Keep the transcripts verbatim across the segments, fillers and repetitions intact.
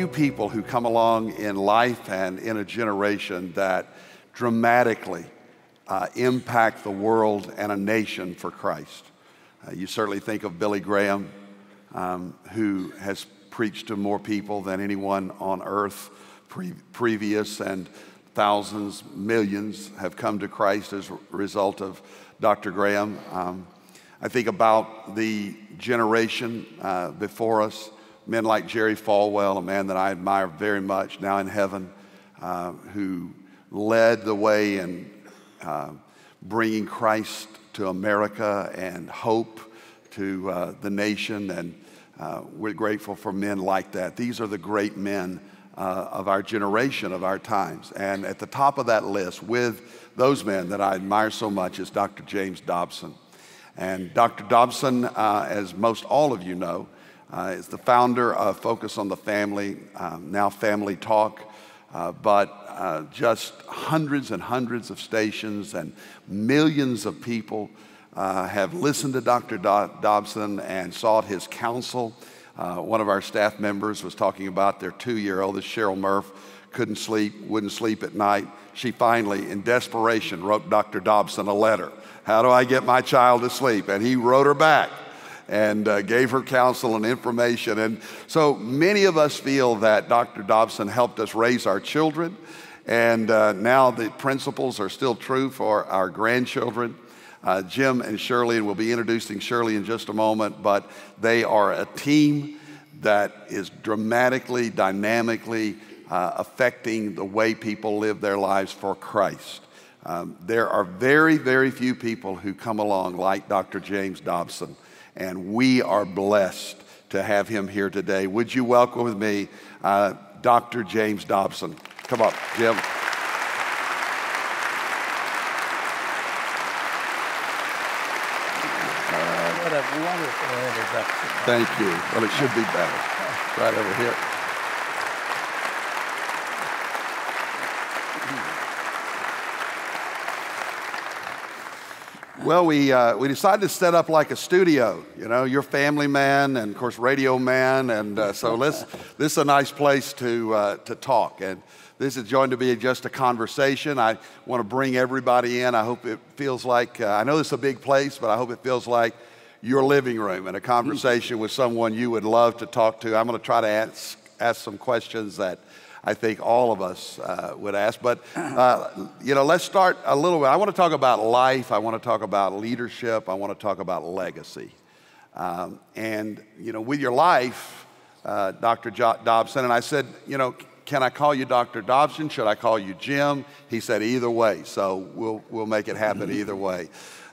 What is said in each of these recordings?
few people who come along in life and in a generation that dramatically uh, impact the world and a nation for Christ. Uh, you certainly think of Billy Graham, um, who has preached to more people than anyone on earth pre previous, and thousands, millions have come to Christ as a result of Doctor Graham. Um, I think about the generation uh, before us, men like Jerry Falwell, a man that I admire very much, now in heaven, uh, who led the way in uh, bringing Christ to America and hope to uh, the nation, and uh, we're grateful for men like that. These are the great men uh, of our generation, of our times. And at the top of that list, with those men that I admire so much, is Doctor James Dobson. And Doctor Dobson, uh, as most all of you know, uh, is the founder of Focus on the Family, um, now Family Talk, uh, but Uh, just hundreds and hundreds of stations and millions of people uh, have listened to Doctor Dobson and sought his counsel. Uh, one of our staff members was talking about their two-year-old, this Cheryl Murph, couldn't sleep, wouldn't sleep at night. She finally, in desperation, wrote Doctor Dobson a letter. How do I get my child to sleep? And he wrote her back and uh, gave her counsel and information. And so many of us feel that Doctor Dobson helped us raise our children. And uh, now the principles are still true for our grandchildren. Uh, Jim and Shirley, and we'll be introducing Shirley in just a moment, but they are a team that is dramatically, dynamically uh, affecting the way people live their lives for Christ. Um, there are very, very few people who come along like Doctor James Dobson, and we are blessed to have him here today. Would you welcome with me uh, Doctor James Dobson? Come up, Jim. What a wonderful introduction. Thank you. Well, it should be better. Right over here. Well, we, uh, we decided to set up like a studio. You know, you're family man and, of course, radio man. And uh, so let's, this is a nice place to, uh, to talk. And this is going to be just a conversation. I want to bring everybody in. I hope it feels like, uh, I know this is a big place, but I hope it feels like your living room and a conversation with someone you would love to talk to. I'm going to try to ask, ask some questions that I think all of us uh, would ask. But, uh, you know, let's start a little bit. I want to talk about life. I want to talk about leadership. I want to talk about legacy. Um, and, you know, with your life, uh, Doctor Dobson, and I said, you know, can I call you Doctor Dobson? Should I call you Jim? He said, either way. So we'll, we'll make it happen either way.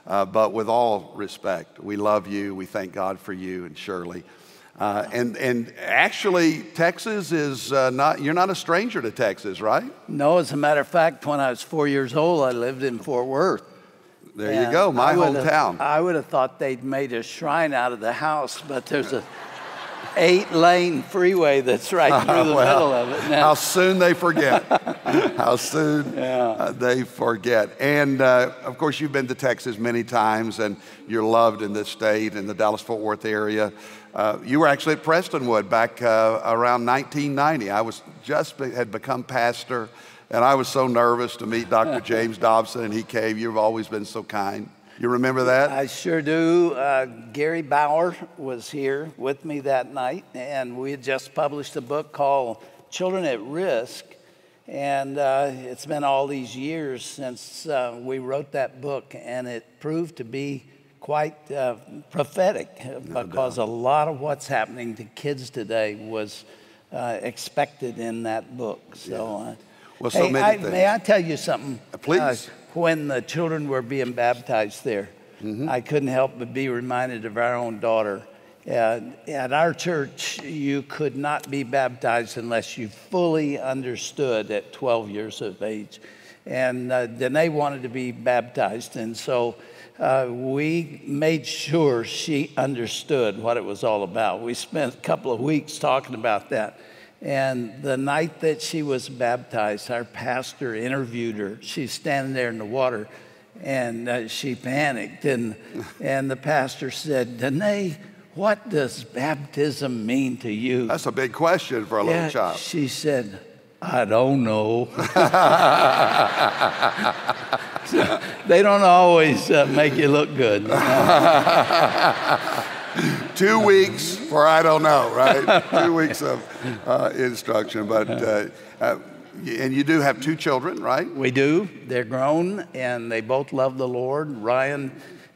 Uh, but with all respect, we love you. We thank God for you and Shirley. Uh, and, and actually, Texas is uh, not, you're not a stranger to Texas, right? No, as a matter of fact, when I was four years old, I lived in Fort Worth. There and you go, my I hometown. I would have thought they'd made a shrine out of the house, but there's a... eight-lane freeway that's right through the well, middle of it now. How soon they forget. How soon yeah. uh, they forget. And, uh, of course, you've been to Texas many times, and you're loved in this state, in the Dallas-Fort Worth area. Uh, you were actually at Prestonwood back uh, around nineteen ninety. I was just be had become pastor, and I was so nervous to meet Doctor James Dobson, and he came. You've always been so kind. You remember that? I sure do. Uh, Gary Bauer was here with me that night, and we had just published a book called Children at Risk, and uh, it's been all these years since uh, we wrote that book, and it proved to be quite uh, prophetic no because doubt. a lot of what's happening to kids today was uh, expected in that book. So, yeah. uh, well, so hey, many I, things. May I tell you something? Please. Uh, When the children were being baptized there, mm-hmm. I couldn't help but be reminded of our own daughter. Uh, at our church, you could not be baptized unless you fully understood at twelve years of age. And uh, Danae wanted to be baptized, and so uh, we made sure she understood what it was all about. We spent a couple of weeks talking about that. And the night that she was baptized, our pastor interviewed her. She's standing there in the water, and uh, she panicked. And, and the pastor said, Danae, what does baptism mean to you? That's a big question for a yeah, little child. She said, I don't know. So they don't always uh, make you look good. Two weeks for I don't know, right? Two weeks of uh, instruction. But uh, uh, and you do have two children, right? We do. They're grown, and they both love the Lord. Ryan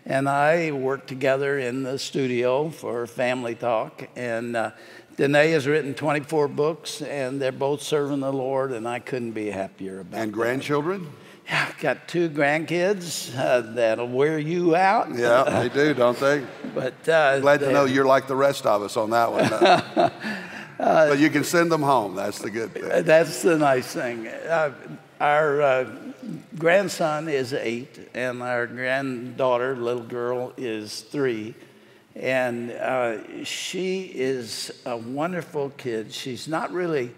and I work together in the studio for Family Talk. And uh, Danae has written twenty-four books, and they're both serving the Lord, and I couldn't be happier about it. And grandchildren? Yeah, I've got two grandkids uh, that'll wear you out. Yeah, they do, don't they? But uh, glad to know you're like the rest of us on that one. Uh, but you can send them home. That's the good thing. That's the nice thing. Uh, our uh, grandson is eight, and our granddaughter, little girl, is three. And uh, she is a wonderful kid. She's not really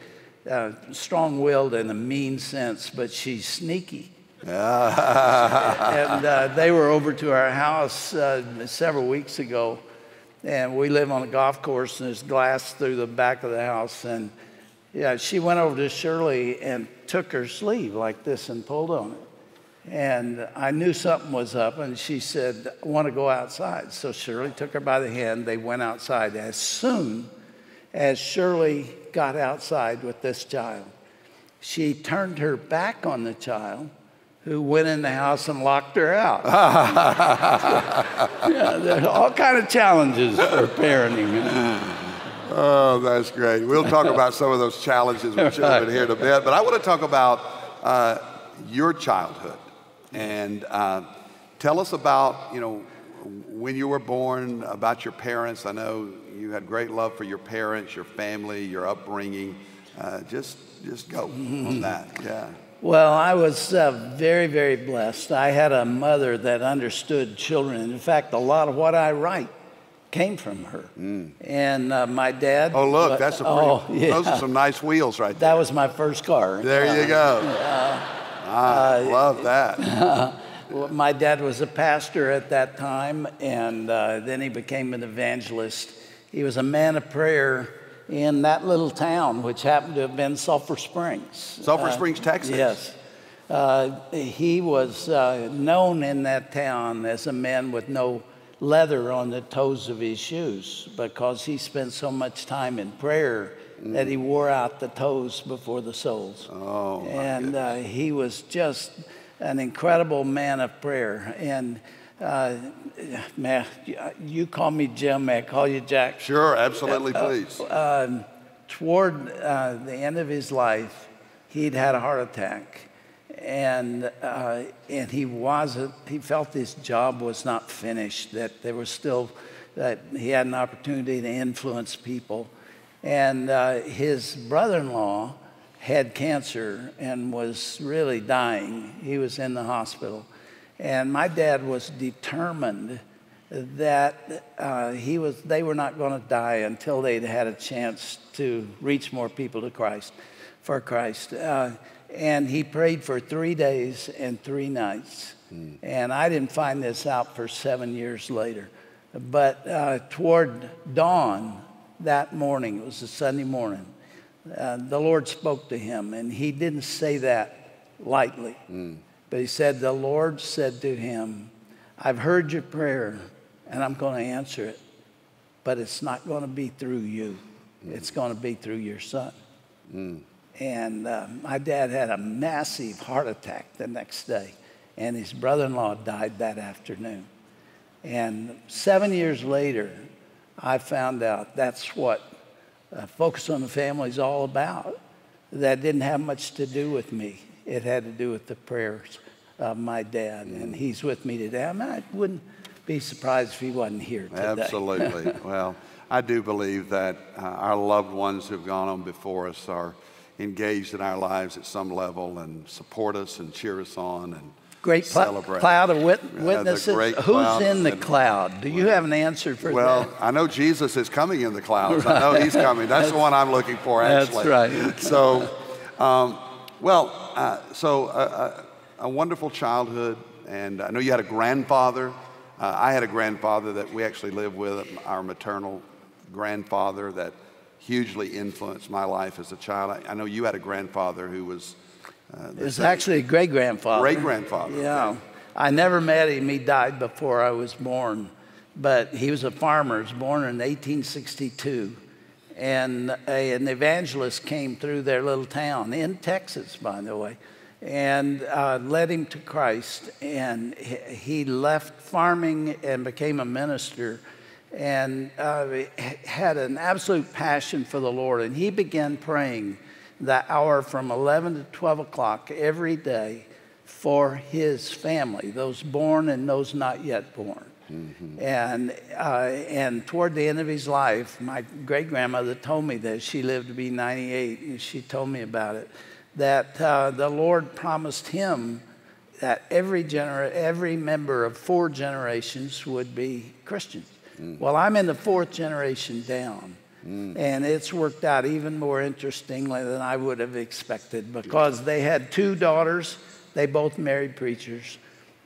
uh, strong-willed in a mean sense, but she's sneaky. and uh, they were over to our house uh, several weeks ago, and we live on a golf course, and there's glass through the back of the house. And yeah, she went over to Shirley and took her sleeve like this and pulled on it. And I knew something was up, and she said, I want to go outside. So Shirley took her by the hand. They went outside. As soon as Shirley got outside with this child, she turned her back on the child, who went in the house and locked her out. Yeah, there's all kind of challenges for parenting. Oh, that's great. We'll talk about some of those challenges with children here in a bit. But I want to talk about uh, your childhood. And uh, tell us about, you know, when you were born, about your parents. I know you had great love for your parents, your family, your upbringing. Uh, just, just go on that, yeah. Well, I was uh, very, very blessed. I had a mother that understood children. In fact, a lot of what I write came from her. Mm. And uh, my dad. Oh, look, but, that's a pretty, oh, yeah. Those are some nice wheels right there. That was my first car. There uh, you go. Uh, I uh, love that. Uh, well, my dad was a pastor at that time, and uh, then he became an evangelist. He was a man of prayer in that little town, which happened to have been Sulphur Springs. Sulphur uh, Springs, Texas. Yes. Uh, he was uh, known in that town as a man with no leather on the toes of his shoes, because he spent so much time in prayer that he wore out the toes before the soles. Oh, and uh, he was just an incredible man of prayer. And uh, man, you call me Jim, may I call you Jack? Sure, absolutely, uh, please. Uh, uh, toward uh, the end of his life, he'd had a heart attack, and uh, and he wasn't. He felt his job was not finished. That there was still that he had an opportunity to influence people. And uh, his brother-in-law had cancer and was really dying. He was in the hospital. And my dad was determined that uh, he was, they were not going to die until they'd had a chance to reach more people to Christ, for Christ. Uh, and he prayed for three days and three nights. Mm. And I didn't find this out for seven years later. But uh, toward dawn, that morning, it was a Sunday morning, uh, the Lord spoke to him, and he didn't say that lightly. Mm. But he said, the Lord said to him, I've heard your prayer, and I'm going to answer it, but it's not going to be through you. Mm. It's going to be through your son. Mm. And uh, my dad had a massive heart attack the next day, and his brother-in-law died that afternoon. And seven years later, I found out that's what uh, Focus on the Family is all about. That didn't have much to do with me. It had to do with the prayers of my dad, mm. and he's with me today. I, mean, I wouldn't be surprised if he wasn't here today. Absolutely. Well, I do believe that uh, our loved ones who've gone on before us are engaged in our lives at some level and support us and cheer us on and Great pl- cloud of wit- witnesses. Great Who's cloud in the cloud? Do you have an answer for well, that? Well, I know Jesus is coming in the clouds. Right. I know he's coming. That's, that's the one I'm looking for, actually. That's right. So, um, well, uh, so uh, a wonderful childhood. And I know you had a grandfather Uh, I had a grandfather that we actually lived with, our maternal grandfather, that hugely influenced my life as a child. I, I know you had a grandfather who was... Uh, it was actually a great-grandfather. Great-grandfather. Yeah. Okay. I never met him. He died before I was born. But he was a farmer. He was born in eighteen sixty-two. And a, an evangelist came through their little town, in Texas, by the way, and uh, led him to Christ. And he left farming and became a minister and uh, had an absolute passion for the Lord. And he began praying the hour from eleven to twelve o'clock every day for his family, those born and those not yet born. Mm-hmm. And, uh, and toward the end of his life, my great-grandmother told me this. She lived to be ninety-eight, and she told me about it, that uh, the Lord promised him that every, gener every member of four generations would be Christians. Mm. Well, I'm in the fourth generation down, mm. and it's worked out even more interestingly than I would have expected, because yeah. they had two daughters. They both married preachers.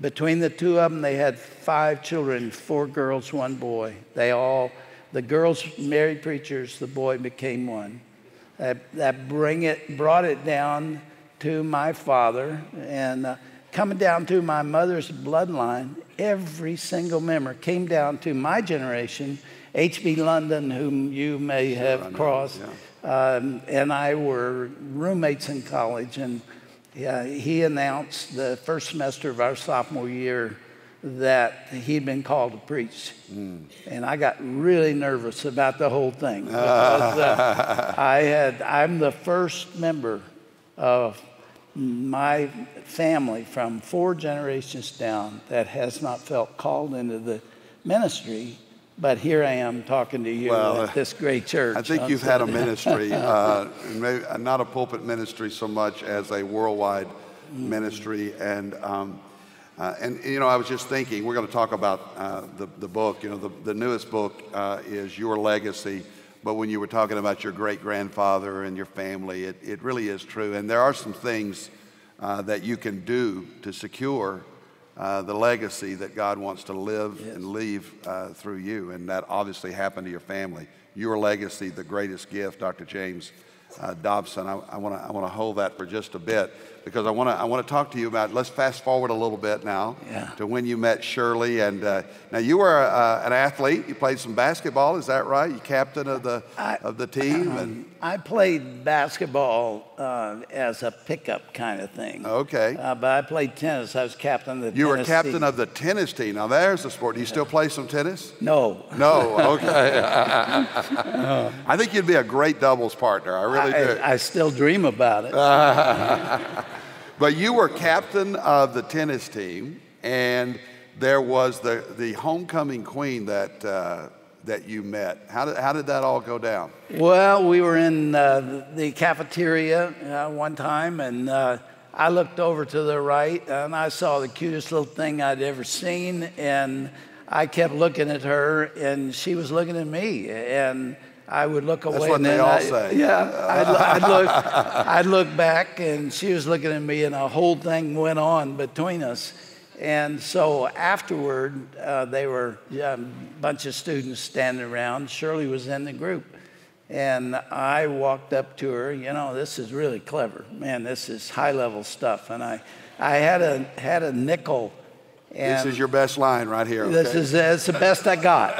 Between the two of them, they had five children, four girls, one boy. They all, the girls married preachers, the boy became one. That, that bring it, brought it down to my father. And uh, coming down to my mother's bloodline, every single member came down to my generation. H B London, whom you may have sure, crossed, yeah. um, and I were roommates in college. And Yeah, he announced the first semester of our sophomore year that he'd been called to preach. Mm. And I got really nervous about the whole thing. Because, uh, I had, I'm the first member of my family from four generations down that has not felt called into the ministry. But here I am talking to you well, at this great church. I think you've had a ministry, uh, maybe not a pulpit ministry so much as a worldwide mm-hmm. ministry. And, um, uh, and, you know, I was just thinking, we're going to talk about uh, the, the book. You know, the, the newest book uh, is Your Legacy. But when you were talking about your great-grandfather and your family, it, it really is true. And there are some things uh, that you can do to secure Uh, the legacy that God wants to live yes. and leave uh, through you. And that obviously happened to your family. Your legacy, the greatest gift, Doctor James uh, Dobson. I want to I want to hold that for just a bit, because I want to I want to talk to you about, let's fast forward a little bit now yeah. to when you met Shirley. And uh, now you were uh, an athlete. You played some basketball. Is that right? You captain of the I, of the team. Um, and I played basketball uh, as a pickup kind of thing. Okay. Uh, but I played tennis. I was captain of the. You tennis were captain team. of the tennis team. Now there's the sport. Do you still play some tennis? No. No. Okay. no. I think you'd be a great doubles partner. I really I, do. I, I still dream about it. But you were captain of the tennis team, and there was the, the homecoming queen that, uh, that you met. How did, how did that all go down? Well, we were in uh, the cafeteria uh, one time, and uh, I looked over to the right, and I saw the cutest little thing I'd ever seen, and I kept looking at her, and she was looking at me, and I would look away. That's what and they all I, say. Yeah, I'd, I'd, look, I'd look back, and she was looking at me, and a whole thing went on between us. And so afterward, uh, they were yeah, a bunch of students standing around. Shirley was in the group, and I walked up to her. You know, this is really clever. Man, this is high-level stuff. And I, I had a, had a nickel. And this is your best line right here. Okay? This is that's the best I got.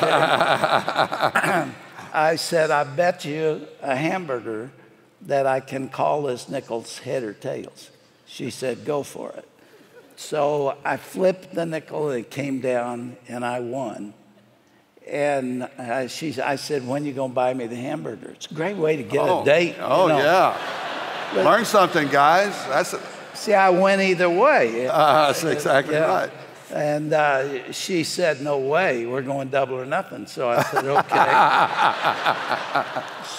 Okay. I said, I bet you a hamburger that I can call this nickel's head or tails. She said, go for it. So I flipped the nickel, and it came down, and I won. And I, she, I said, when are you going to buy me the hamburger? It's a great way to get oh, a date. Oh, you know? yeah. But, learn something, guys. That's a... See, I went either way. Uh, that's exactly yeah. right. And uh, she said, no way, we're going double or nothing. So I said, okay.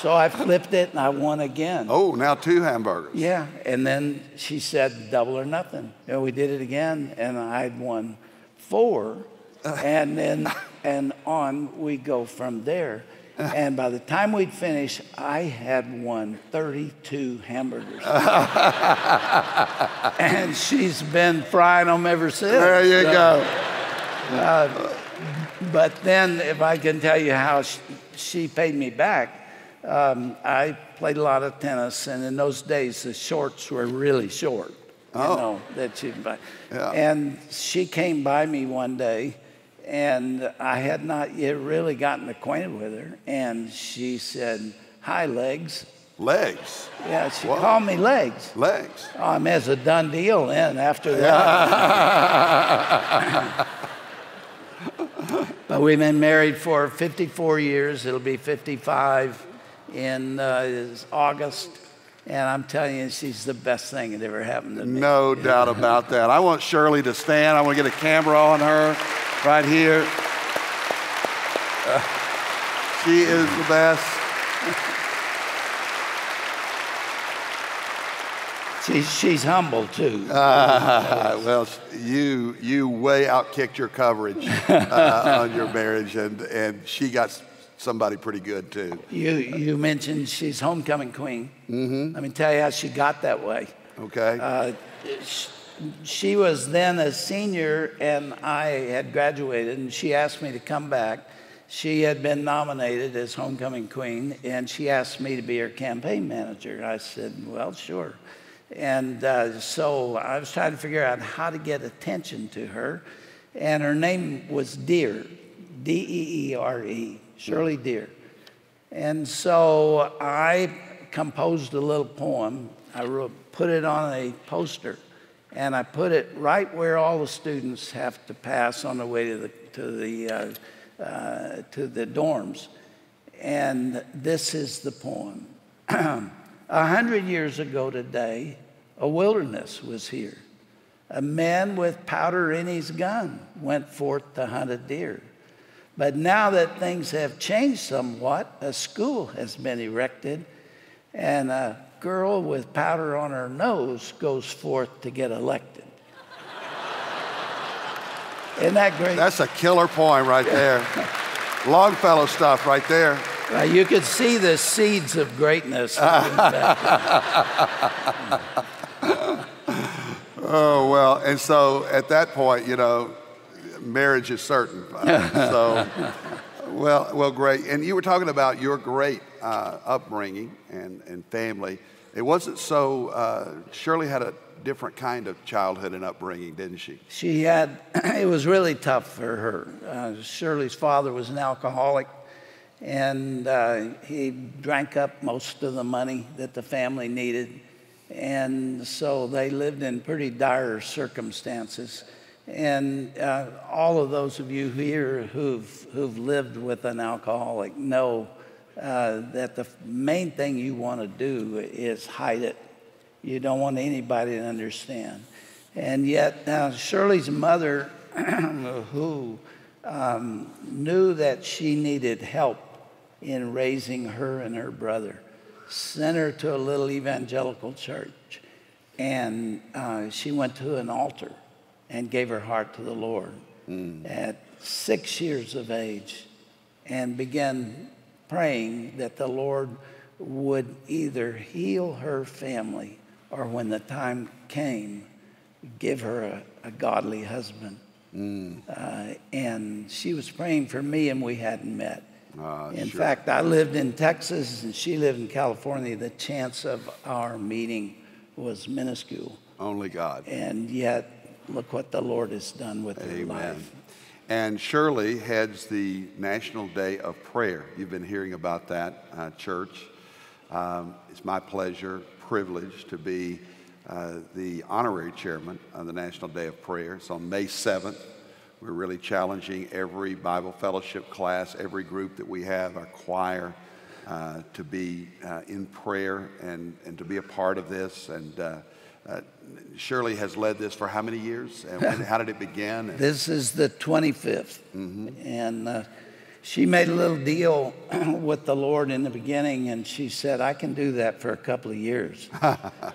So I flipped it, and I won again. Oh, now two hamburgers. Yeah, and then she said, double or nothing. And we did it again, and I'd won four. And then and on we go from there. And by the time we'd finished, I had won thirty-two hamburgers. And she's been frying them ever since. There you so. go. Uh, but then, if I can tell you how she, she paid me back, um, I played a lot of tennis, and in those days, the shorts were really short. Oh. You know, that she buy. Yeah. And she came by me one day, and I had not yet really gotten acquainted with her, and she said, "Hi, Legs." Legs? Yeah, she Whoa. called me Legs. Legs. Um, as a done deal then after that. But we've been married for fifty-four years. It'll be fifty-five in uh, August. And I'm telling you, she's the best thing that ever happened to me. No doubt about that. I want Shirley to stand. I want to get a camera on her right here. Uh, she is the best. She, she's humble, too. Uh, well, you, you way outkicked your coverage uh, on your marriage, and, and she got somebody pretty good, too. You, you mentioned she's homecoming queen. Mm-hmm. Let me tell you how she got that way. Okay. Uh, she, she was then a senior, and I had graduated, and she asked me to come back. She had been nominated as homecoming queen, and she asked me to be her campaign manager. I said, well, sure. And uh, so I was trying to figure out how to get attention to her. And her name was Deere, D E E R E, Shirley Deere. And so I composed a little poem. I wrote, put it on a poster, and I put it right where all the students have to pass on the way to the, to the, uh, uh, to the dorms. And this is the poem. A hundred years ago today, a wilderness was here. A man with powder in his gun went forth to hunt a deer. But now that things have changed somewhat, a school has been erected, and a girl with powder on her nose goes forth to get elected. Isn't that great? That's a killer poem right there. Longfellow stuff right there. Uh, you could see the seeds of greatness. Oh, well, and so at that point, you know, marriage is certain. So, well, well, great. And you were talking about your great uh, upbringing and, and family. It wasn't so, uh, Shirley had a different kind of childhood and upbringing, didn't she? She had, it was really tough for her. Uh, Shirley's father was an alcoholic. And uh, he drank up most of the money that the family needed. And so they lived in pretty dire circumstances. And uh, all of those of you here who've, who've lived with an alcoholic know uh, that the main thing you want to do is hide it. You don't want anybody to understand. And yet, uh, Shirley's mother, who um, knew that she needed help in raising her and her brother, sent her to a little evangelical church, and uh, she went to an altar and gave her heart to the Lord mm. at six years of age, and began praying that the Lord would either heal her family or, when the time came, give her a, a godly husband. Mm. Uh, and she was praying for me, and we hadn't met. Uh, in sure. fact, I lived in Texas, and she lived in California. The chance of our meeting was minuscule. Only God. And yet, look what the Lord has done with Amen. her life. And Shirley heads the National Day of Prayer. You've been hearing about that, uh, church. Um, it's my pleasure, privilege to be Uh, the honorary chairman of the National Day of Prayer. It's on May seventh. We're really challenging every Bible fellowship class, every group that we have, our choir, uh, to be uh, in prayer and, and to be a part of this. And uh, uh, Shirley has led this for how many years? And when, how did it begin? And this is the twenty-fifth. Mm-hmm. And uh, she made a little deal with the Lord in the beginning, and she said, I can do that for a couple of years.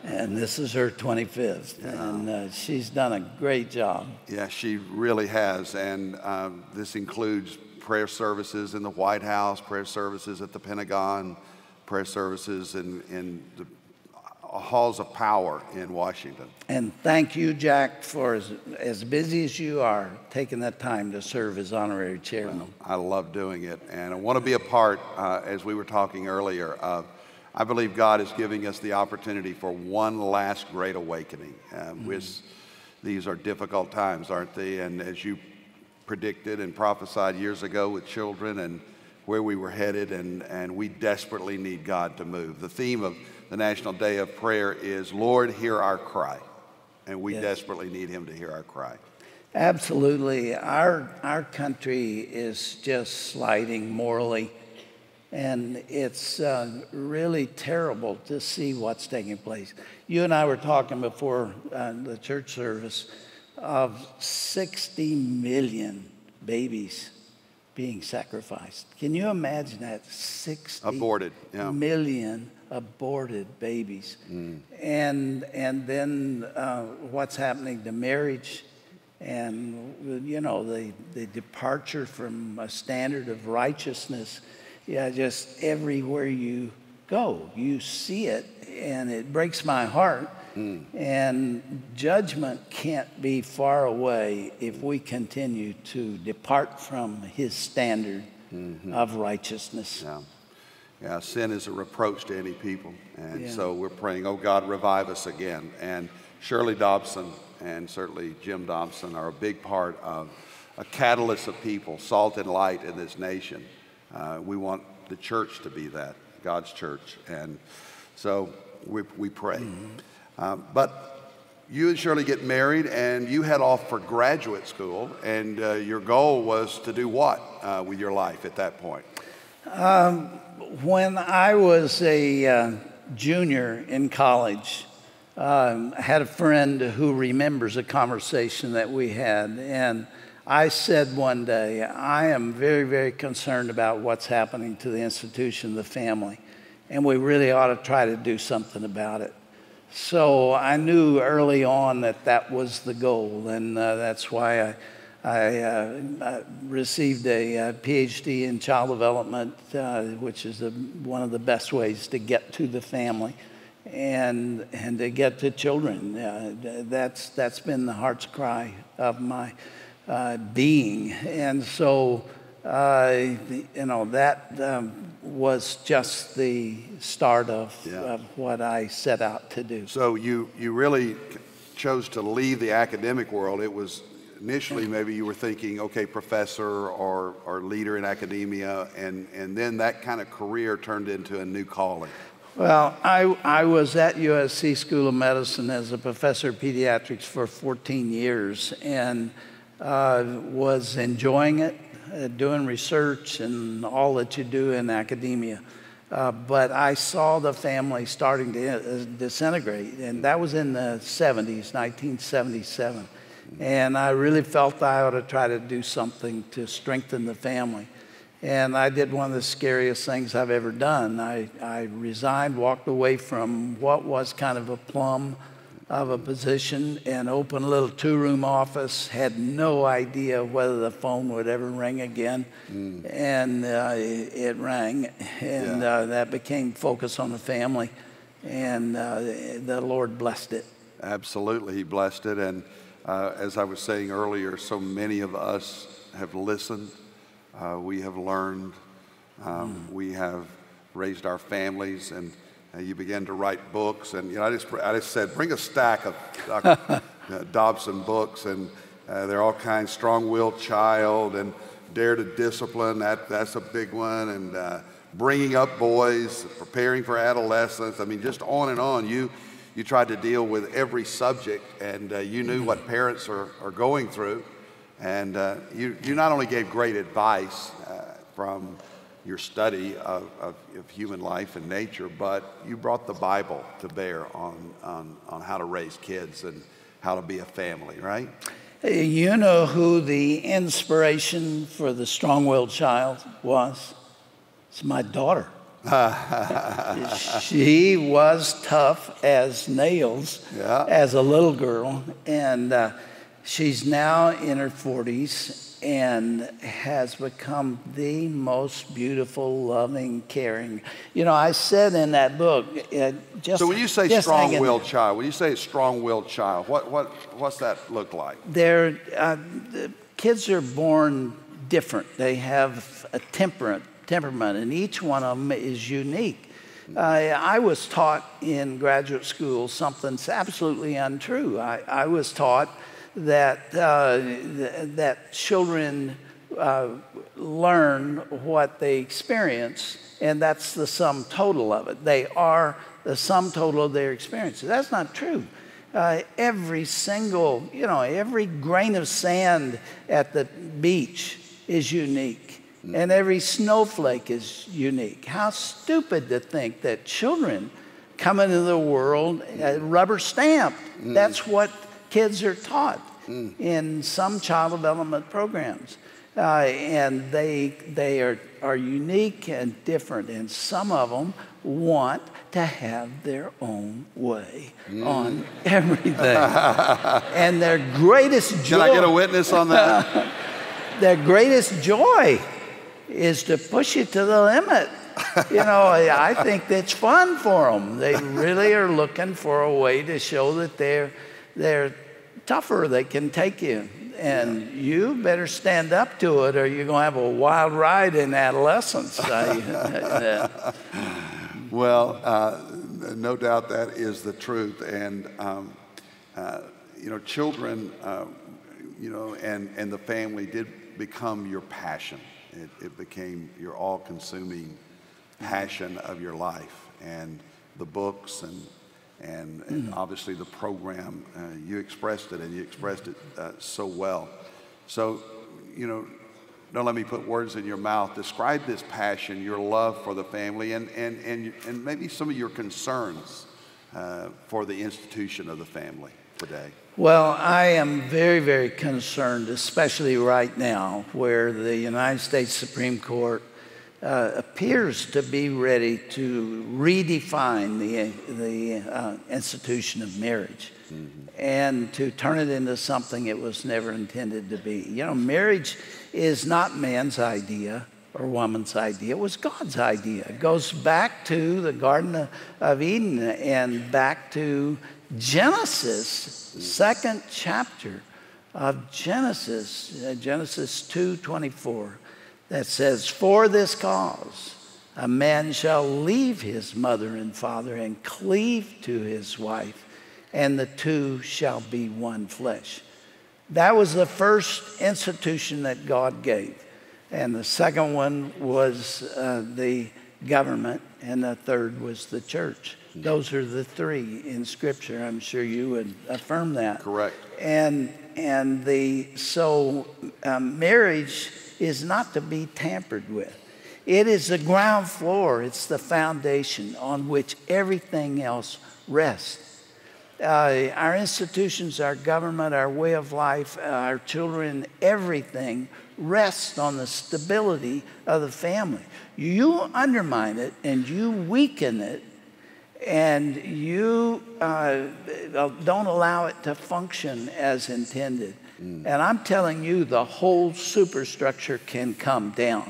And this is her twenty-fifth, yeah. and uh, she's done a great job. Yeah, she really has, and um, this includes prayer services in the White House, prayer services at the Pentagon, prayer services in, in the halls of power in Washington. And thank you, Jack, for as, as busy as you are, taking that time to serve as honorary chairman. Well, I love doing it, and I want to be a part, uh, as we were talking earlier, of, I believe God is giving us the opportunity for one last great awakening. Um, mm-hmm. with, these are difficult times, aren't they? And as you predicted and prophesied years ago with children and where we were headed, and, and we desperately need God to move. The theme of the National Day of Prayer is, Lord, hear our cry. And we yes. desperately need him to hear our cry. Absolutely. Our, our country is just sliding morally. And it's uh, really terrible to see what's taking place. You and I were talking before uh, the church service of sixty million babies being sacrificed. Can you imagine that? sixty aborted, yeah. million aborted babies. Mm. And, and then uh, what's happening to marriage, and you know, the, the departure from a standard of righteousness. Yeah, just everywhere you go, you see it, and it breaks my heart. Mm. And judgment can't be far away if we continue to depart from his standard mm-hmm. of righteousness. Yeah. yeah, sin is a reproach to any people. And yeah. so we're praying, oh God, revive us again. And Shirley Dobson and certainly Jim Dobson are a big part of a catalyst of people, salt and light in this nation. Uh, we want the church to be that, God's church, and so we, we pray. Mm-hmm. um, but you and Shirley get married, and you head off for graduate school, and uh, your goal was to do what uh, with your life at that point? Um, when I was a uh, junior in college, um, I had a friend who remembers a conversation that we had, and I said one day, I am very, very concerned about what's happening to the institution of the family, and we really ought to try to do something about it. So I knew early on that that was the goal, and uh, that's why I, I, uh, I received a, a PhD in child development, uh, which is a, one of the best ways to get to the family and, and to get to children. Uh, that's, that's been the heart's cry of my Uh, being. And so, uh, you know, that um, was just the start of, yeah. of what I set out to do. So you, you really chose to leave the academic world. It was initially maybe you were thinking, okay, professor or, or leader in academia, and, and then that kind of career turned into a new calling. Well, I, I was at U S C School of Medicine as a professor of pediatrics for fourteen years, and Uh, was enjoying it, uh, doing research and all that you do in academia. Uh, but I saw the family starting to uh, disintegrate, and that was in the seventies, nineteen seventy-seven. And I really felt I ought to try to do something to strengthen the family. And I did one of the scariest things I've ever done. I, I resigned, walked away from what was kind of a plum of a position, and opened a little two-room office, had no idea whether the phone would ever ring again, mm. and uh, it, it rang, and yeah. uh, that became Focus on the Family, and uh, the Lord blessed it. Absolutely, he blessed it, and uh, as I was saying earlier, so many of us have listened, uh, we have learned, um, mm. we have raised our families, and And you began to write books, and you know, I just I just said, bring a stack of Doctor Dobson books, and uh, they're all kinds: Strong-Willed Child, and Dare to Discipline. That that's a big one, and uh, Bringing Up Boys, Preparing for Adolescence. I mean, just on and on. You you tried to deal with every subject, and uh, you knew what parents are are going through, and uh, you you not only gave great advice uh, from your study of, of, of human life and nature, but you brought the Bible to bear on, on, on how to raise kids and how to be a family, right? You know who the inspiration for the Strong-Willed Child was? It's my daughter. She was tough as nails yeah. as a little girl, and uh, She's now in her forties and has become the most beautiful, loving, caring. You know, I said in that book, uh, just so when you say strong-willed child, when you say strong-willed child, what what what's that look like? They're uh, the kids are born different. They have a temperament, temperament, and each one of them is unique. Uh, I was taught in graduate school something that's absolutely untrue. I, I was taught that uh, th that children uh, learn what they experience, and that's the sum total of it. They are the sum total of their experiences. That's not true. Uh, every single, you know, every grain of sand at the beach is unique, and every snowflake is unique. How stupid to think that children come into the world uh, rubber stamped. Mm. That's what kids are taught mm. in some child development programs, uh, and they they are are unique and different. And some of them want to have their own way mm. on everything. And their greatest joy. Can I get a witness on that? Their greatest joy is to push you to the limit. You know, I think that's fun for them. They really are looking for a way to show that they're. They're tougher, they can take you. And yeah. you better stand up to it or you're going to have a wild ride in adolescence. Well, uh, no doubt that is the truth. And, um, uh, you know, children, uh, you know, and, and the family did become your passion. It, it became your all-consuming passion of your life. And the books and And, and mm-hmm. obviously the program, uh, you expressed it, and you expressed it uh, so well. So, you know, don't let me put words in your mouth. Describe this passion, your love for the family, and, and, and, and maybe some of your concerns uh, for the institution of the family today. Well, I am very, very concerned, especially right now, where the United States Supreme Court Uh, appears to be ready to redefine the, the uh, institution of marriage mm-hmm. and to turn it into something it was never intended to be. You know, marriage is not man's idea or woman's idea. It was God's idea. It goes back to the Garden of Eden and back to Genesis, mm-hmm. second chapter of Genesis, uh, Genesis two twenty-four. That says, for this cause, a man shall leave his mother and father and cleave to his wife, and the two shall be one flesh. That was the first institution that God gave. And the second one was uh, the government, and the third was the church. Those are the three in Scripture. I'm sure you would affirm that. Correct. And, and the, so um, marriage is not to be tampered with. It is the ground floor. It's the foundation on which everything else rests. Uh, our institutions, our government, our way of life, uh, our children, everything rests on the stability of the family. You undermine it and you weaken it, and you uh, don't allow it to function as intended. And I'm telling you, the whole superstructure can come down.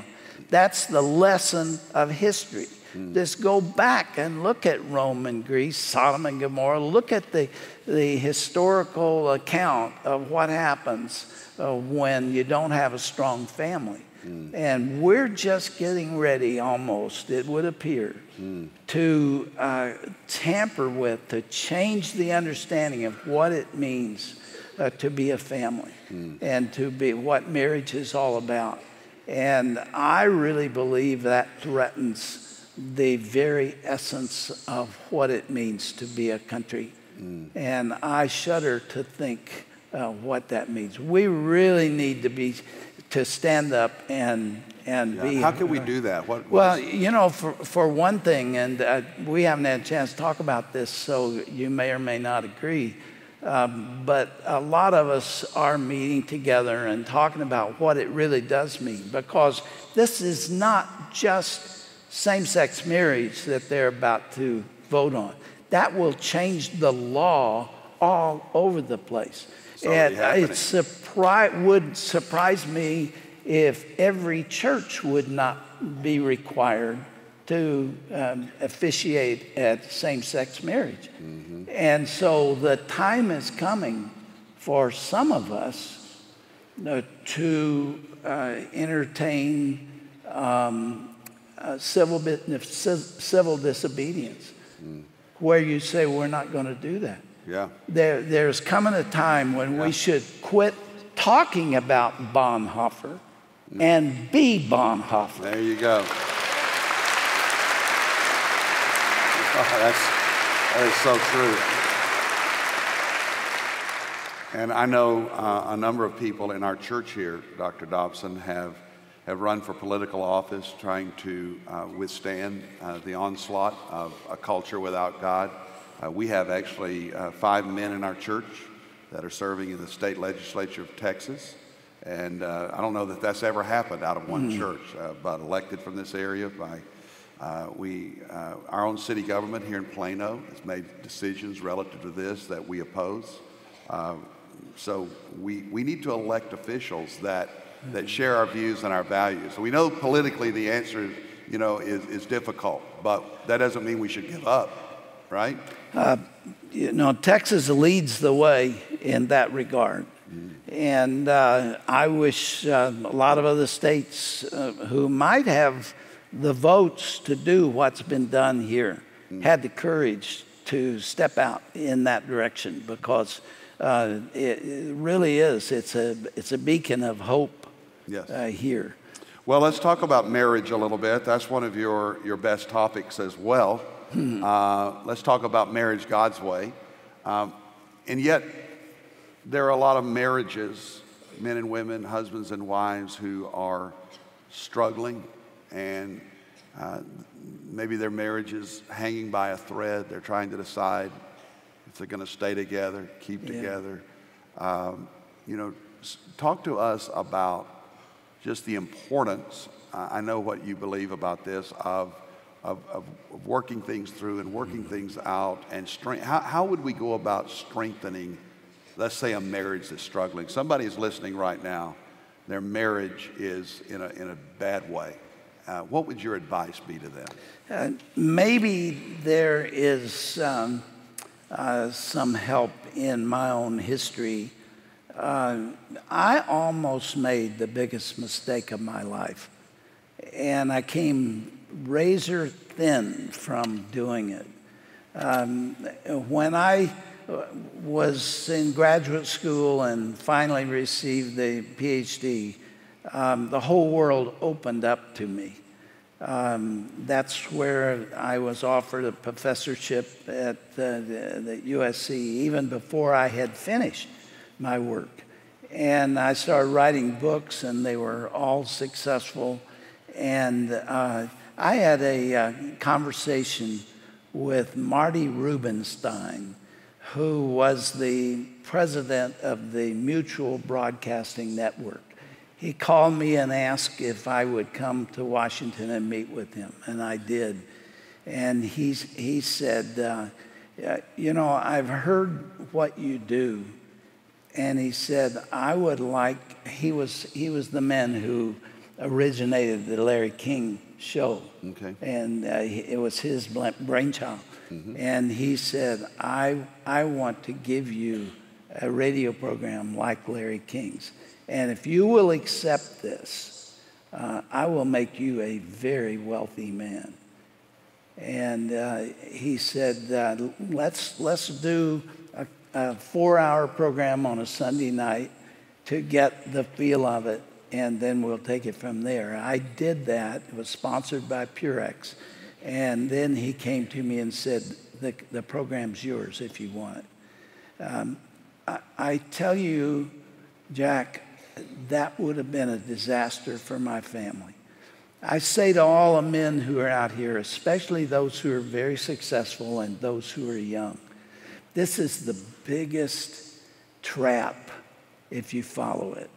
That's the lesson of history. Mm. Just go back and look at Rome and Greece, Sodom and Gomorrah. Look at the, the historical account of what happens uh, when you don't have a strong family. Mm. And we're just getting ready almost, it would appear, mm. to uh, tamper with, to change the understanding of what it means Uh, to be a family mm. and to be what marriage is all about. And I really believe that threatens the very essence of what it means to be a country. Mm. And I shudder to think uh, what that means. We really need to be, to stand up and and yeah. be. How can we do that? What, what well, is... you know, for, for one thing, and uh, we haven't had a chance to talk about this, so you may or may not agree, Um, but a lot of us are meeting together and talking about what it really does mean, because this is not just same-sex marriage that they're about to vote on. That will change the law all over the place. It's and it surpri would surprise me if every church would not be required to um, officiate at same-sex marriage. Mm-hmm. And so the time is coming for some of us uh, to uh, entertain um, uh, civil, civil disobedience, mm. where you say, we're not going to do that. Yeah. There, there's coming a time when yeah. we should quit talking about Bonhoeffer mm. and be Bonhoeffer. There you go. Oh, that's, that is so true. And I know uh, a number of people in our church here, Doctor Dobson, have, have run for political office trying to uh, withstand uh, the onslaught of a culture without God. Uh, we have actually uh, five men in our church that are serving in the state legislature of Texas. And uh, I don't know that that's ever happened out of one mm. church, uh, but elected from this area by... Uh, we, uh, our own city government here in Plano has made decisions relative to this that we oppose. Uh, so we, we need to elect officials that, that share our views and our values. So we know politically the answer, you know, is, is difficult, but that doesn't mean we should give up, right? Uh, you know, Texas leads the way in that regard. Mm. And uh, I wish uh, a lot of other states uh, who might have the votes to do what's been done here had the courage to step out in that direction, because uh, it, it really is. It's a, it's a beacon of hope yes. uh, here. Well, let's talk about marriage a little bit. That's one of your, your best topics as well. Hmm. Uh, let's talk about marriage God's way. Um, and yet, there are a lot of marriages, men and women, husbands and wives, who are struggling. And uh, maybe their marriage is hanging by a thread. They're trying to decide if they're going to stay together, keep yeah. together. Um, you know, talk to us about just the importance. Uh, I know what you believe about this of of, of working things through and working mm-hmm. things out. And strength. How, how would we go about strengthening, let's say, a marriage that's struggling? Somebody's listening right now. Their marriage is in a in a bad way. Uh, what would your advice be to them? Uh, maybe there is um, uh, some help in my own history. Uh, I almost made the biggest mistake of my life, and I came razor thin from doing it. Um, when I was in graduate school and finally received the PhD, Um, the whole world opened up to me. Um, that's where I was offered a professorship at uh, the, the U S C even before I had finished my work. And I started writing books, and they were all successful. And uh, I had a uh, conversation with Marty Rubinstein, who was the president of the Mutual Broadcasting Network. He called me and asked if I would come to Washington and meet with him, and I did. And he, he said, uh, you know, I've heard what you do. And he said, I would like, he was, he was the man who originated the Larry King show. Okay. And uh, it was his brainchild. Mm-hmm. And he said, I, I want to give you a radio program like Larry King's. And if you will accept this, uh, I will make you a very wealthy man. And uh, he said, uh, let's, let's do a, a four-hour program on a Sunday night to get the feel of it, and then we'll take it from there. I did that. It was sponsored by Purex. And then he came to me and said, the, the program's yours if you want it. Um, I, I tell you, Jack, that would have been a disaster for my family. I say to all the men who are out here, especially those who are very successful and those who are young, this is the biggest trap if you follow it.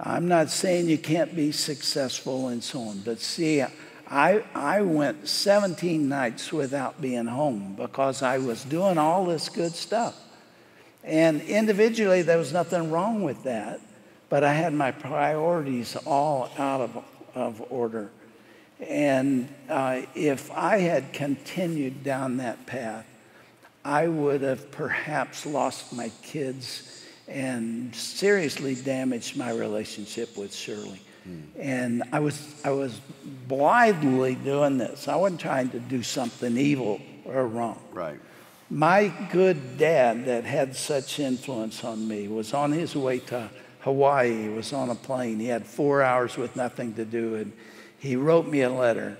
I'm not saying you can't be successful and so on, but see, I, I went seventeen nights without being home because I was doing all this good stuff. And individually, there was nothing wrong with that, but I had my priorities all out of, of order. And uh, if I had continued down that path, I would have perhaps lost my kids and seriously damaged my relationship with Shirley. Mm. And I was, I was blithely doing this. I wasn't trying to do something evil or wrong. Right. My good dad that had such influence on me was on his way to Hawaii. He was on a plane. He had four hours with nothing to do, and he wrote me a letter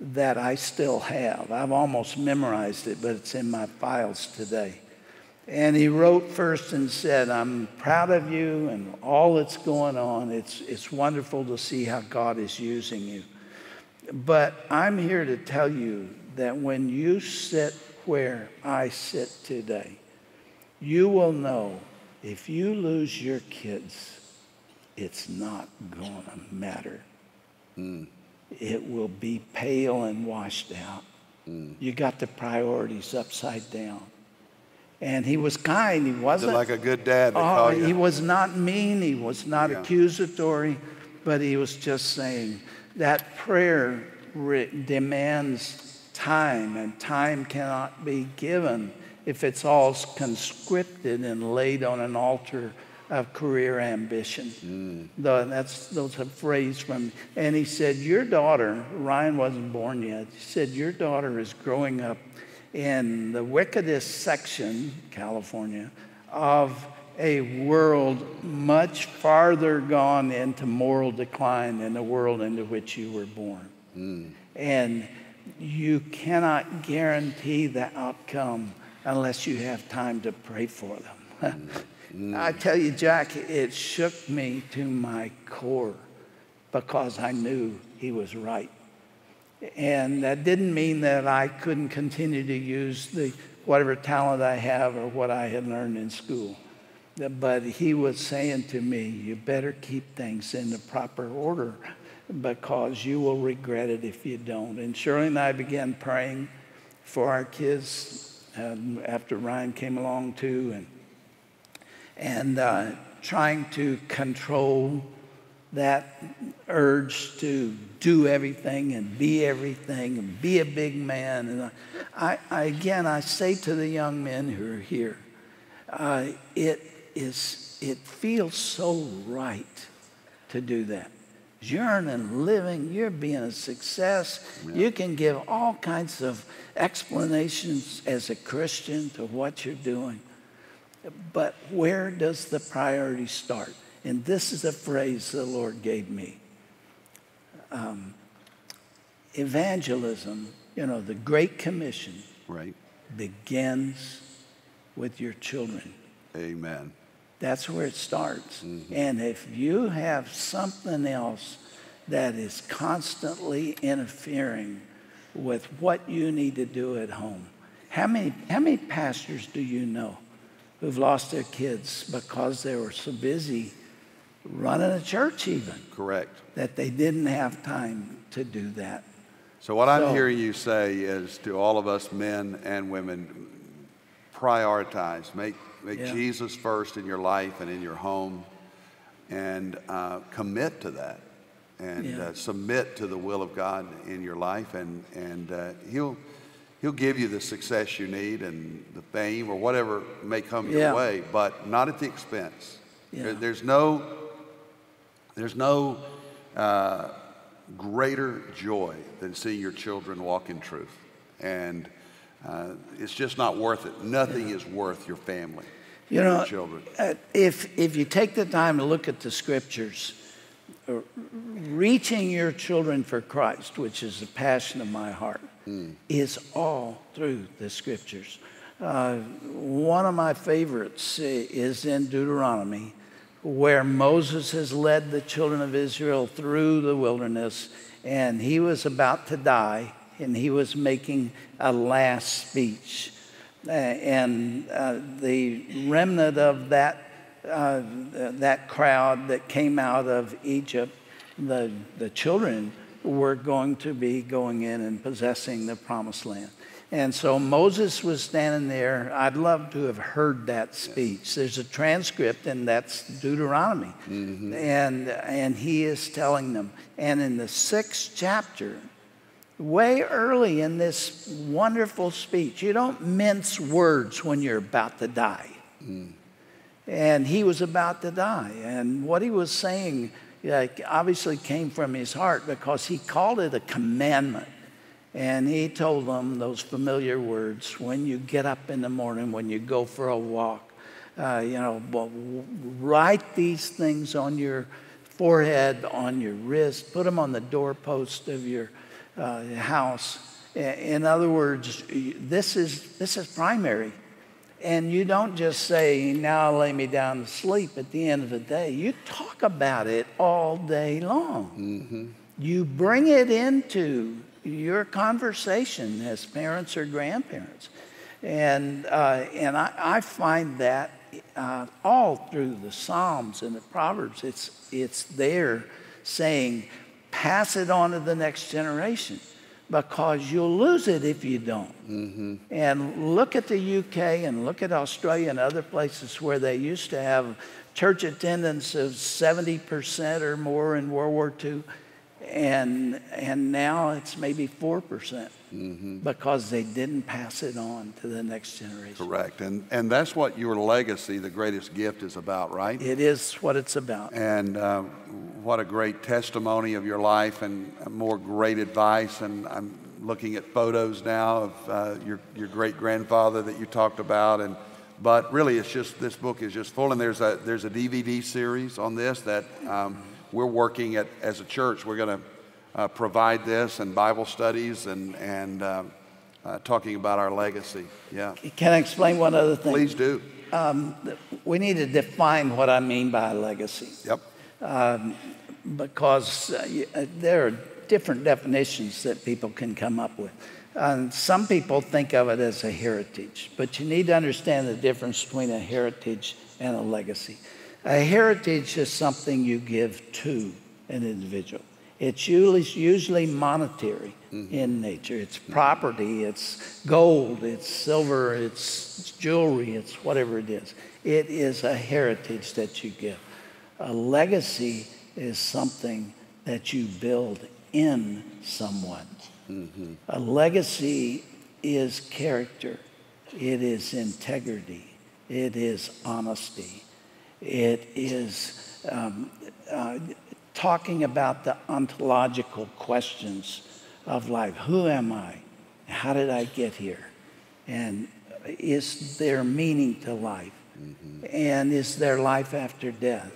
that I still have. I've almost memorized it, but it's in my files today. And he wrote first and said, I'm proud of you and all that's going on. It's, it's wonderful to see how God is using you. But I'm here to tell you that when you sit where I sit today, you will know if you lose your kids, it's not gonna matter. Mm. It will be pale and washed out. Mm. You got the priorities upside down. And he was kind, he wasn't. Like a good dad. Oh, he was not mean, he was not yeah. accusatory, but he was just saying that prayer demands time, and time cannot be given if it's all conscripted and laid on an altar of career ambition. Mm. The, that's, that's a phrase from, and he said, your daughter, Ryan wasn't born yet, he said, your daughter is growing up in the wickedest section, California, of a world much farther gone into moral decline than the world into which you were born. Mm. And you cannot guarantee the outcome unless you have time to pray for them. mm. Mm. I tell you, Jack, it shook me to my core because I knew he was right. And that didn't mean that I couldn't continue to use the whatever talent I have or what I had learned in school. But he was saying to me, you better keep things in the proper order, because you will regret it if you don't. And Shirley and I began praying for our kids um, after Ryan came along too, and, and uh, trying to control that urge to do everything and be everything and be a big man. And I, I again, I say to the young men who are here, uh, it, is, it feels so right to do that. You're earning living, you're being a success. Yeah. You can give all kinds of explanations as a Christian to what you're doing. But where does the priority start? And this is a phrase the Lord gave me. Um, evangelism, you know, the Great Commission right. begins with your children. Amen. That's where it starts. Mm-hmm. And if you have something else that is constantly interfering with what you need to do at home, how many, how many pastors do you know who've lost their kids because they were so busy running a church even? Correct. That they didn't have time to do that. So what so, I'm hearing you say is to all of us men and women, prioritize, make Make yeah. Jesus first in your life and in your home, and uh, commit to that, and yeah. uh, submit to the will of God in your life, and and uh, he'll he'll give you the success you need and the fame or whatever may come yeah. your way, but not at the expense. Yeah. There, there's no there's no uh, greater joy than seeing your children walk in truth, and. Uh, it's just not worth it. Nothing yeah. is worth your family, you know, your children. Uh, if, if you take the time to look at the scriptures, uh, reaching your children for Christ, which is the passion of my heart, mm. is all through the scriptures. Uh, one of my favorites is in Deuteronomy, where Moses has led the children of Israel through the wilderness, and he was about to die. And he was making a last speech. Uh, and uh, the remnant of that, uh, that crowd that came out of Egypt, the, the children were going to be going in and possessing the promised land. And so Moses was standing there. I'd love to have heard that speech. Yes. There's a transcript, and that's Deuteronomy. Mm-hmm. And, and he is telling them. And in the sixth chapter, way early in this wonderful speech, you don't mince words when you're about to die. Mm. And he was about to die. And what he was saying like, obviously came from his heart, because he called it a commandment. And he told them those familiar words, when you get up in the morning, when you go for a walk, uh, you know, write these things on your forehead, on your wrist, put them on the doorpost of your uh, house. In other words, this is, this is primary. And you don't just say, now lay me down to sleep at the end of the day. You talk about it all day long. Mm-hmm. You bring it into your conversation as parents or grandparents. And, uh, and I, I find that uh, all through the Psalms and the Proverbs, it's, it's there saying, pass it on to the next generation, because you'll lose it if you don't. Mm-hmm. And look at the U K and look at Australia and other places where they used to have church attendance of seventy percent or more in World War Two. And, and now it's maybe four percent, mm-hmm. because they didn't pass it on to the next generation. Correct. And, and that's what your legacy, the greatest gift, is about, right? It is what it's about. And uh, what a great testimony of your life, and more great advice. And I'm looking at photos now of uh, your, your great-grandfather that you talked about. And, but really, it's just, this book is just full. And there's a, there's a D V D series on this that... Um, we're working at, as a church, we're going to uh, provide this and Bible studies and, and uh, uh, talking about our legacy. Yeah. Can I explain one other thing? Please do. Um, we need to define what I mean by a legacy. Yep. Um, because uh, there are different definitions that people can come up with. Um, some people think of it as a heritage, but you need to understand the difference between a heritage and a legacy. A heritage is something you give to an individual. It's usually, usually monetary, mm-hmm. in nature. It's property, it's gold, it's silver, it's jewelry, it's whatever it is. It is a heritage that you give. A legacy is something that you build in someone. Mm-hmm. A legacy is character. It is integrity. It is honesty. It is um, uh, talking about the ontological questions of life. Who am I? How did I get here? And is there meaning to life? Mm-hmm. And is there life after death?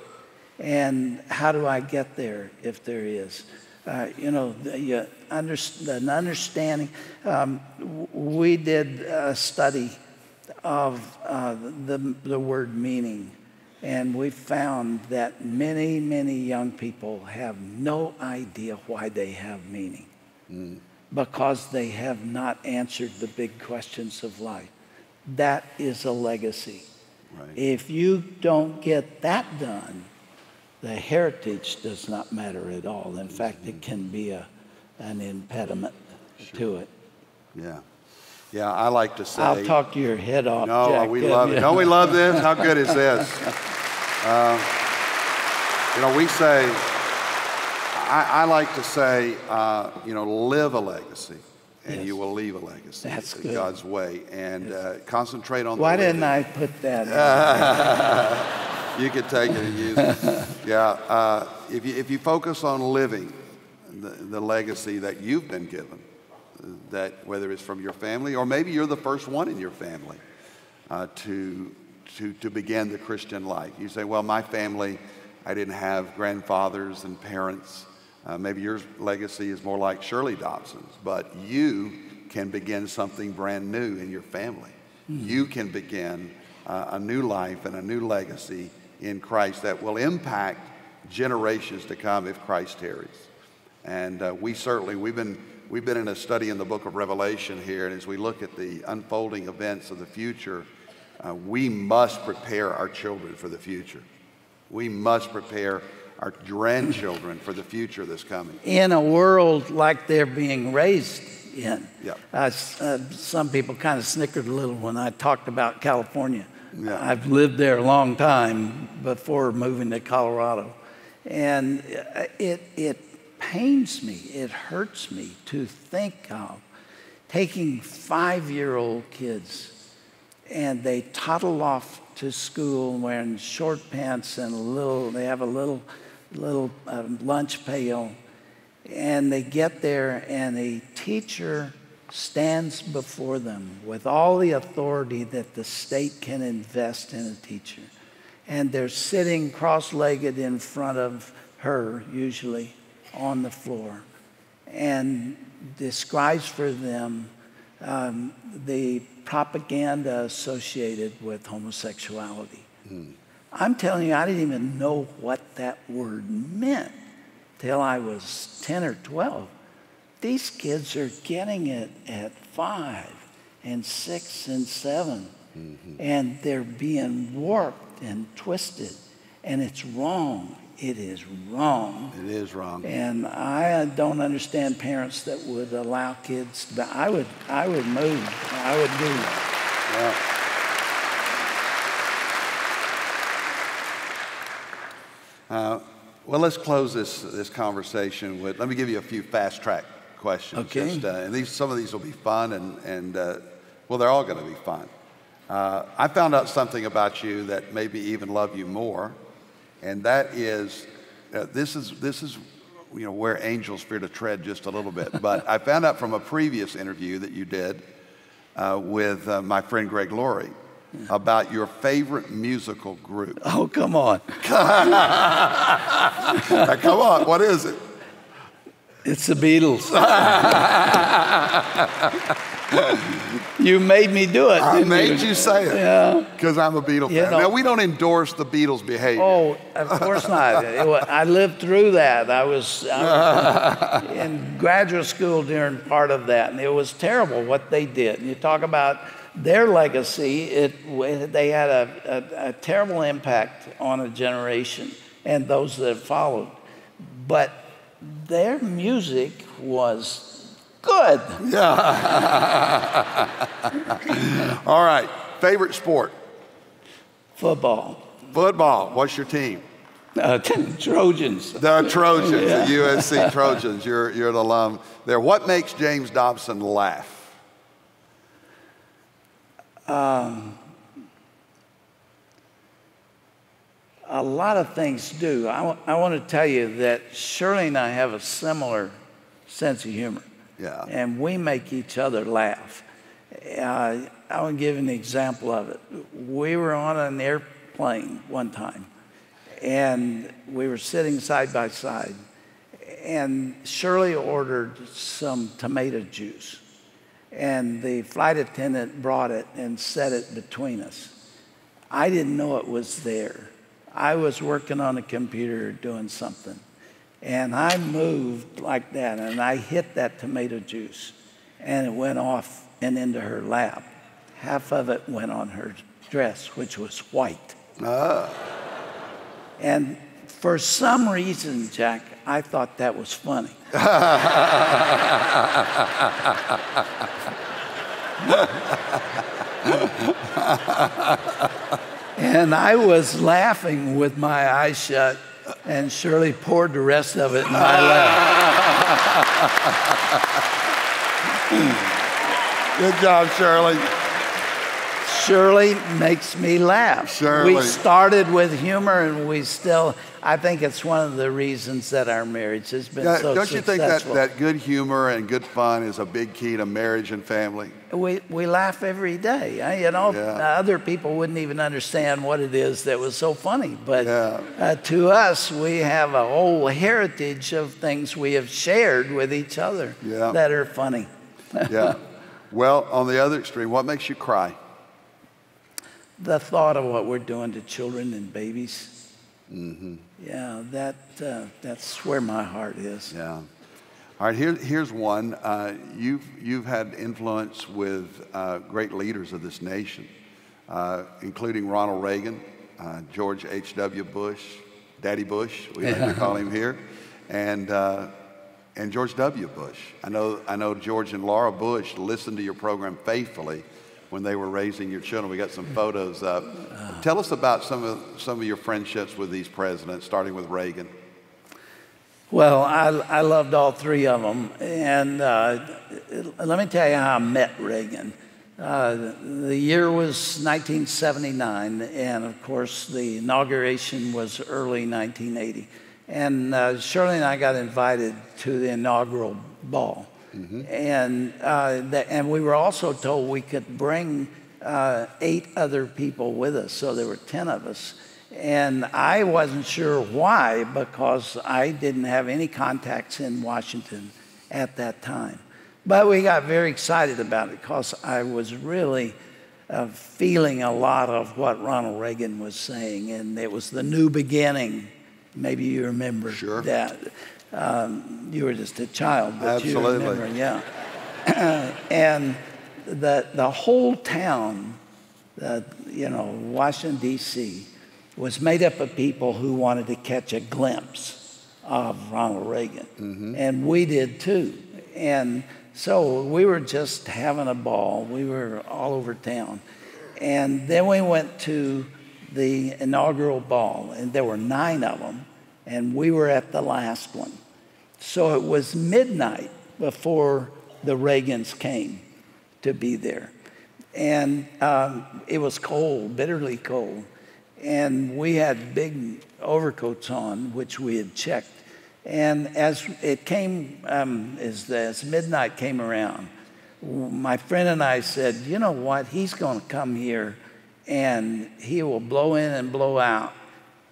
And how do I get there if there is? Uh, you know, the, you under, an understanding. Um, we did a study of uh, the, the word meaning. And we found that many, many young people have no idea why they have meaning, mm. because they have not answered the big questions of life. That is a legacy. Right. If you don't get that done, the heritage does not matter at all. In fact, mm-hmm. it can be a, an impediment sure. to it. Yeah. Yeah, I like to say. I'll talk your head off. No, Jack, we love it. Don't we love this? How good is this? Uh, you know, we say. I, I like to say, uh, you know, live a legacy, and yes. you will leave a legacy. That's good. God's way, and yes. uh, concentrate on. Why the didn't I put that? Uh, you could take it and use it. Yeah, uh, if you if you focus on living the, the legacy that you've been given. That whether it's from your family, or maybe you're the first one in your family uh, to, to, to begin the Christian life. You say, well, my family, I didn't have grandfathers and parents. Uh, maybe your legacy is more like Shirley Dobson's, but you can begin something brand new in your family. Mm-hmm. You can begin uh, a new life and a new legacy in Christ that will impact generations to come if Christ tarries. And uh, we certainly, we've been We've been in a study in the book of Revelation here, and as we look at the unfolding events of the future, uh, we must prepare our children for the future. We must prepare our grandchildren for the future that's coming. In a world like they're being raised in. Yeah. I, uh, some people kind of snickered a little when I talked about California. Yeah. I've lived there a long time before moving to Colorado. And it, it pains me, it hurts me to think of taking five-year-old kids and they toddle off to school wearing short pants and a little, they have a little, little uh, lunch pail, and they get there and a teacher stands before them with all the authority that the state can invest in a teacher. And they're sitting cross-legged in front of her, usually, on the floor, and describes for them um, the propaganda associated with homosexuality. Mm. I'm telling you, I didn't even know what that word meant till I was ten or twelve. These kids are getting it at five and six and seven. Mm-hmm. And they're being warped and twisted, and it's wrong. It is wrong. It is wrong. And I don't understand parents that would allow kids to, I would, I would move. I would do that. Yeah. Uh, well, let's close this this conversation with. Let me give you a few fast track questions. Okay. Just, uh, and these, some of these will be fun, and and uh, well, they're all going to be fun. Uh, I found out something about you that made me even love you more, and that is, uh, this is this is, you know, where angels fear to tread just a little bit. But I found out from a previous interview that you did uh, with uh, my friend Greg Laurie about your favorite musical group. Oh, come on! Now, come on, what is it? It's the Beatles. You made me do it. I made you, you say it. Yeah. Because I'm a Beatle fan. You know, now, we don't endorse the Beatles' behavior. Oh, of course not. I lived through that. I was, I was in graduate school during part of that, and it was terrible what they did. And you talk about their legacy. It, they had a, a, a terrible impact on a generation and those that followed. But their music was good. Yeah. All right. Favorite sport? Football. Football. What's your team? Uh, Trojans. The Trojans. Yeah. The U S C Trojans. You're, you're an alum there. What makes James Dobson laugh? Um, A lot of things do. I, I want to tell you that Shirley and I have a similar sense of humor. Yeah. And we make each other laugh. Uh, I will give an example of it. We were on an airplane one time, and we were sitting side by side, and Shirley ordered some tomato juice, and the flight attendant brought it and set it between us. I didn't know it was there. I was working on a computer doing something, and I moved like that, and I hit that tomato juice, and it went off and into her lap. Half of it went on her dress, which was white. Ah. And for some reason, Jack, I thought that was funny. And I was laughing with my eyes shut, and Shirley poured the rest of it in my lap. Good job, Shirley. Shirley makes me laugh. Shirley. We started with humor, and we still, I think it's one of the reasons that our marriage has been yeah, so don't successful. Don't you think that, that good humor and good fun is a big key to marriage and family? We, we laugh every day. I, you know, yeah. Other people wouldn't even understand what it is that was so funny. But yeah. uh, to us, we have a whole heritage of things we have shared with each other yeah. that are funny. Yeah. Well, on the other extreme, what makes you cry? The thought of what we're doing to children and babies, mm-hmm. yeah, that uh, that's where my heart is. Yeah. All right, here, here's one. Uh, you've, you've had influence with uh, great leaders of this nation, uh, including Ronald Reagan, uh, George H W Bush, Daddy Bush, we like to call him here, and uh, and George W. Bush. I know, I know George and Laura Bush listened to your program faithfully when they were raising your children. We got some photos up. Uh, Tell us about some of, some of your friendships with these presidents, starting with Reagan. Well, I, I loved all three of them. And uh, let me tell you how I met Reagan. Uh, the year was nineteen seventy-nine, and of course the inauguration was early nineteen eighty. And uh, Shirley and I got invited to the inaugural ball. Mm-hmm. And, uh, the, and we were also told we could bring uh, eight other people with us, so there were ten of us. And I wasn't sure why, because I didn't have any contacts in Washington at that time. But we got very excited about it, because I was really uh, feeling a lot of what Ronald Reagan was saying, and it was the new beginning. Maybe you remember sure. that. Um, you were just a child, but Absolutely. you remember, yeah. And the, the whole town, uh, you know, Washington, D C, was made up of people who wanted to catch a glimpse of Ronald Reagan. Mm-hmm. And we did, too. And so we were just having a ball. We were all over town. And then we went to the inaugural ball, and there were nine of them, and we were at the last one. So it was midnight before the Reagans came to be there. And um, it was cold, bitterly cold. And we had big overcoats on, which we had checked. And as it came, um, as, as midnight came around, my friend and I said, you know what, he's gonna come here and he will blow in and blow out,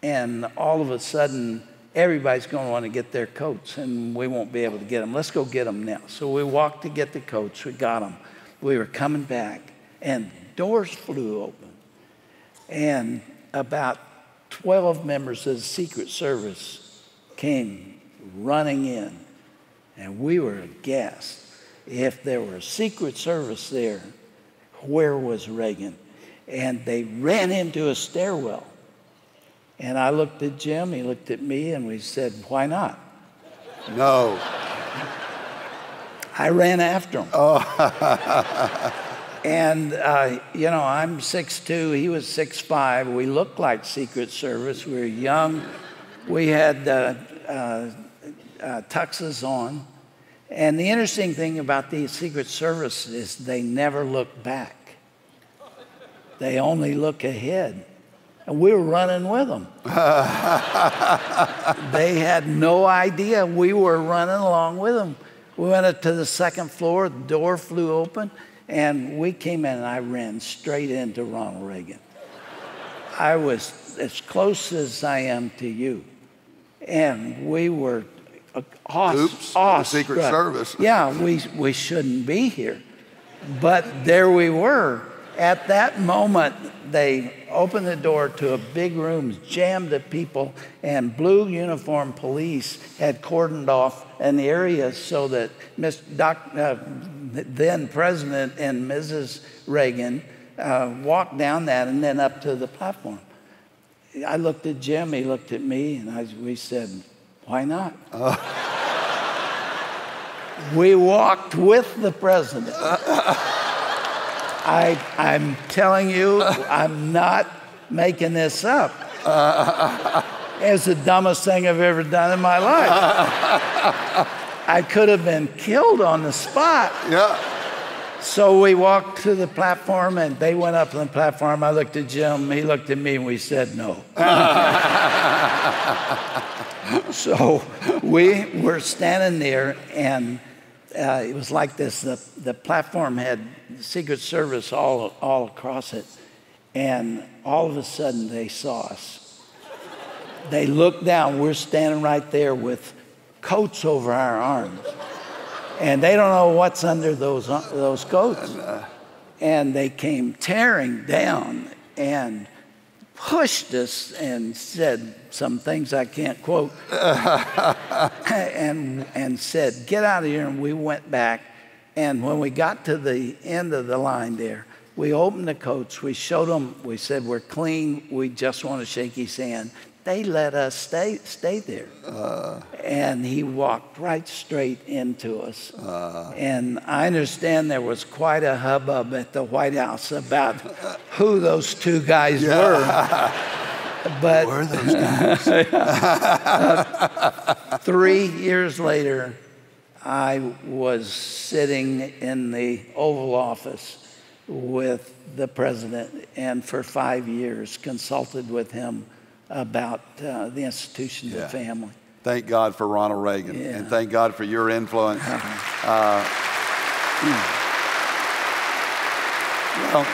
and all of a sudden everybody's going to want to get their coats and we won't be able to get them. Let's go get them now. So we walked to get the coats. We got them. We were coming back and doors flew open, and about twelve members of the Secret Service came running in, and we were aghast. If there were a Secret Service there, where was Reagan? And they ran into a stairwell. And I looked at Jim, he looked at me, and we said, why not? No. I ran after him. Oh. And, uh, you know, I'm six two, he was six five. We looked like Secret Service. We were young. We had uh, uh, uh, tuxes on. And the interesting thing about the Secret Service is they never look back. They only look ahead. And we were running with them. They had no idea we were running along with them. We went up to the second floor, the door flew open, and we came in, and I ran straight into Ronald Reagan. I was as close as I am to you. And we were aw- Oops, awestruck. Secret Service. Yeah, we, we shouldn't be here. But there we were. At that moment, they opened the door to a big room jammed of people, and blue uniformed police had cordoned off an area so that Miz Doc, uh, then President and Missus Reagan uh, walked down that and then up to the platform. I looked at Jim, he looked at me, and I, we said, why not? Uh. We walked with the president. I, I'm telling you, I'm not making this up. It's the dumbest thing I've ever done in my life. I could have been killed on the spot. Yeah. So we walked to the platform, and they went up on the platform. I looked at Jim, he looked at me, and we said no. So we were standing there, and Uh, it was like this. The, the platform had Secret Service all, all across it. And all of a sudden, they saw us. They looked down. We're standing right there with coats over our arms. And they don't know what's under those, those coats. And they came tearing down and pushed us and said some things I can't quote, and, and said, get out of here, and we went back. And when we got to the end of the line there, we opened the coats, we showed them, we said, we're clean, we just want to shake his hand. They let us stay, stay there. Uh, and he walked right straight into us. Uh, and I understand there was quite a hubbub at the White House about who those two guys yeah. were. But who were those guys? uh, three years later, I was sitting in the Oval Office with the president and for five years consulted with him about uh, the institution of yeah. the family. Thank God for Ronald Reagan, yeah. and thank God for your influence. Uh-huh. uh,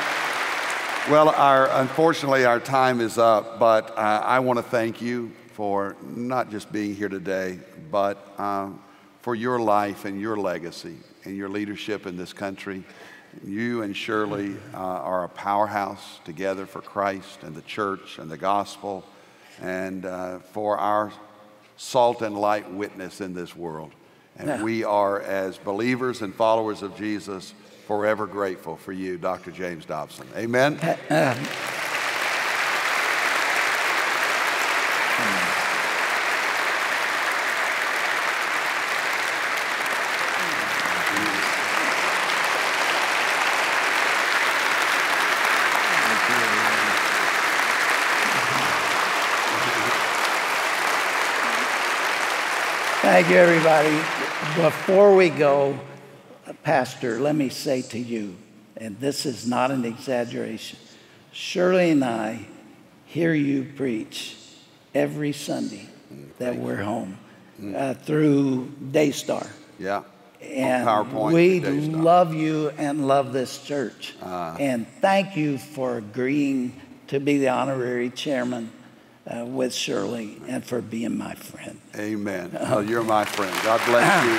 well, well our, unfortunately, our time is up, but uh, I want to thank you for not just being here today, but um, for your life and your legacy and your leadership in this country. You and Shirley uh, are a powerhouse together for Christ and the church and the gospel, and uh, for our salt and light witness in this world. And yeah. we are, as believers and followers of Jesus, forever grateful for you, Doctor James Dobson. Amen. Uh, uh, Thank you, everybody. Before we go, Pastor, let me say to you, and this is not an exaggeration, Shirley and I hear you preach every Sunday that we're home uh, through Daystar. Yeah. And PowerPoint, we love you and love this church. Uh, and thank you for agreeing to be the honorary chairman Uh, with Shirley and for being my friend. Amen. Oh, you're my friend. God bless you.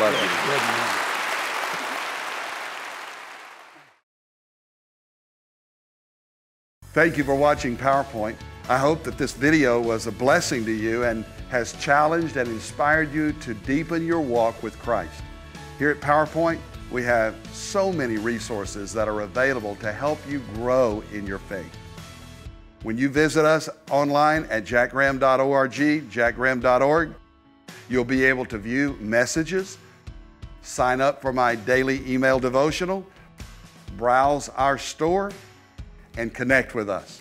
Love you. Good man. Thank you for watching PowerPoint. I hope that this video was a blessing to you and has challenged and inspired you to deepen your walk with Christ. Here at PowerPoint, we have so many resources that are available to help you grow in your faith. When you visit us online at jack graham dot org, jack graham dot org, you'll be able to view messages, sign up for my daily email devotional, browse our store, and connect with us.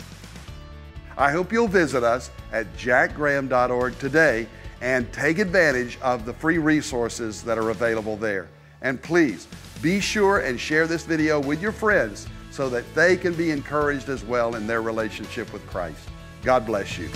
I hope you'll visit us at jack graham dot org today and take advantage of the free resources that are available there. And please, be sure and share this video with your friends so that they can be encouraged as well in their relationship with Christ. God bless you.